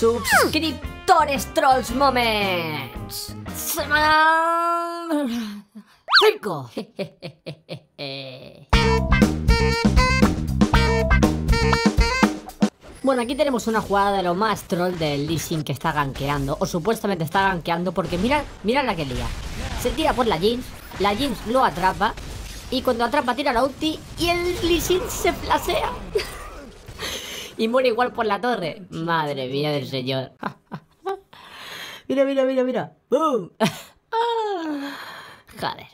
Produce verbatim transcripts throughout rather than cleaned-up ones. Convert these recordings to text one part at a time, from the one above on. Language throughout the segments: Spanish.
Suscriptores Trolls Moments. Cinco. Bueno, aquí tenemos una jugada de lo más troll del Lee Sin, que está gankeando, o supuestamente está gankeando, porque mirad, mirad la que lía. Se tira por la Jinx, la Jinx lo atrapa, y cuando atrapa tira la ulti y el Lee Sin se flasea. Y muere igual por la torre. Madre mía del señor. Mira, mira, mira, mira. ¡Bum! Joder.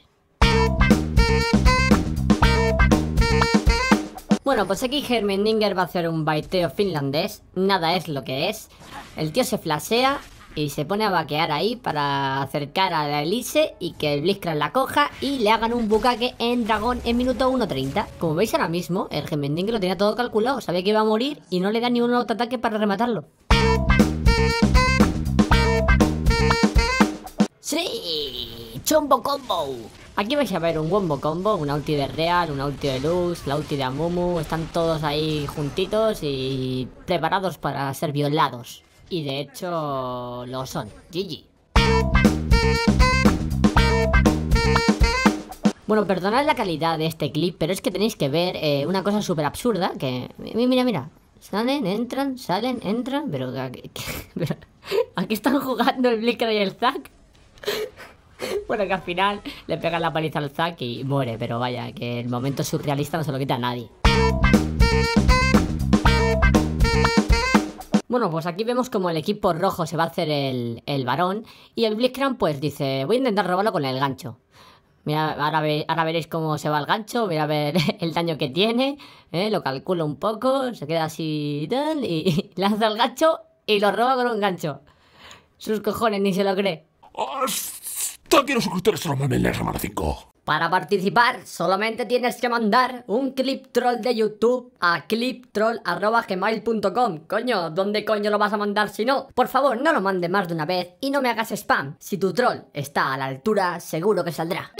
Bueno, pues aquí Germendinger va a hacer un baiteo finlandés. Nada es lo que es. El tío se flasea y se pone a vaquear ahí para acercar a la Elise y que el Blitzcrank la coja y le hagan un bucaque en dragón en minuto uno treinta. Como veis ahora mismo, el Germendinger lo tenía todo calculado. Sabía que iba a morir y no le da ni un otro ataque para rematarlo. ¡Sí! ¡Chombo combo! Aquí vais a ver un wombo combo, una ulti de Real, una ulti de Luz, la ulti de Amumu. Están todos ahí juntitos y preparados para ser violados. Y de hecho lo son. G G. Bueno, perdonad la calidad de este clip, pero es que tenéis que ver eh, una cosa súper absurda que... Mira, mira. Salen, entran, salen, entran. Pero aquí, pero, aquí están jugando el Blitzcrank y el Zack. Bueno, que al final le pegan la paliza al Zack y muere, pero vaya, que el momento surrealista no se lo quita a nadie. Bueno, pues aquí vemos como el equipo rojo se va a hacer el, el varón y el Blitzcrank pues dice, voy a intentar robarlo con el gancho. Mira, ahora, ve, ahora veréis cómo se va el gancho, voy a ver el daño que tiene, ¿eh? Lo calculo un poco, se queda así tal, y, y lanza el gancho y lo roba con un gancho. Sus cojones, ni se lo cree. Para participar solamente tienes que mandar un clip troll de YouTube a cliptroll arroba gmail punto com. Coño, ¿dónde coño lo vas a mandar si no? Por favor, no lo mandes más de una vez y no me hagas spam. Si tu troll está a la altura, seguro que saldrá.